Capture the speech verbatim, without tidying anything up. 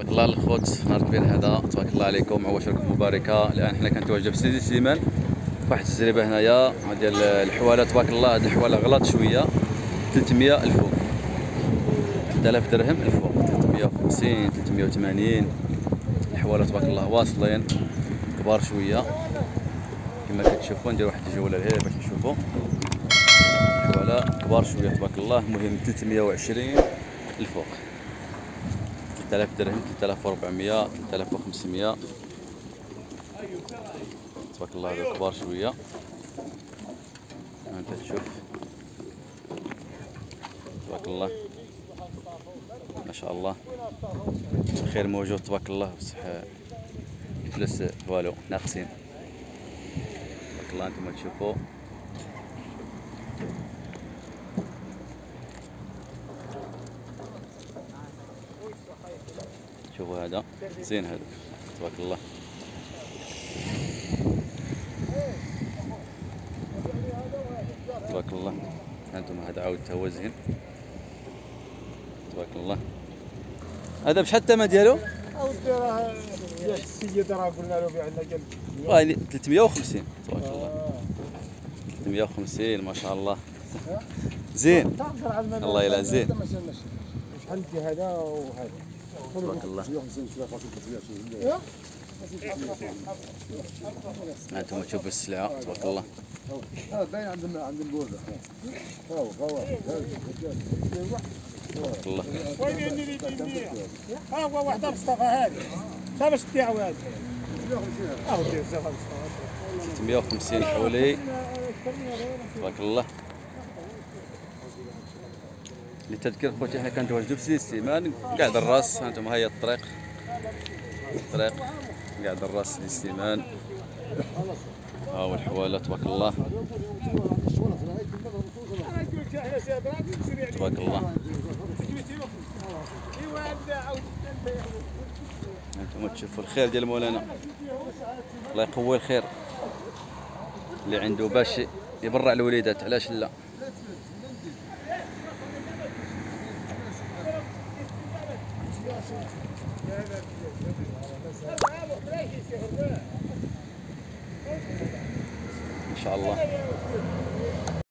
تبارك الله الخوت نهار كبير هذا، تبارك الله عليكم عواشركم مباركه. الان حنا كنتواجدوا في سيدي سليمان واحد التجربه هنايا ديال الحواله. تبارك الله هاد الحواله غلط شويه، ثلاثمية الفوق، ثلاثة آلاف درهم الفوق، ثلاثمية وخمسين ثلاثمية وثمانين الحواله. تبارك الله واصلين كبار شويه كما كتشوفوا. ندير واحد الجوله غير باش نشوفوا الحواله كبار شويه تبارك الله. المهم ثلاثمية وعشرين الفوق، ثلاثة آلاف درهم، ثلاثة آلاف وأربعمية ثلاثة آلاف وخمسمية تبارك الله. هذا كبار شويه انت تشوف تبارك الله ما شاء الله الخير موجود تبارك الله، بصح الفلوس والو ناقصين تبارك الله. انتم تشوفوا شوفوا هذا زين، هذا تبارك الله تبارك الله. هانتوما هذا عاود تا هو زين تبارك الله. هذا بشحال الثمن ديالو؟ عاود راه السيد راه قلنا له بيع لنا كامل واه ثلاثمية وخمسين تبارك الله، ثلاثمية وخمسين ما شاء الله زين الله يلا زين. شحال ديال هذا وهذا تبارك الله. هانتوما تشوفوا السلعه تبارك الله. اه باين عند عند البوزه ها هو هو تبارك الله. وين اللي تيميه ها هو وحده مصطفى هذه باش تبيعو هذه ثلاثمية وخمسين حولي تبارك الله. للتذكير خوتي حنا كنتواجدوا في سيدي سليمان كاع الراس. هانتوما ها هي الطريق، الطريق كاع الراس سيدي سليمان. ها هو الحواله تبارك الله تبارك الله. هانتوما تشوفوا الخير ديال مولانا الله يقوي الخير اللي عنده باش يبرع الوليدات، علاش لا. إن شاء الله.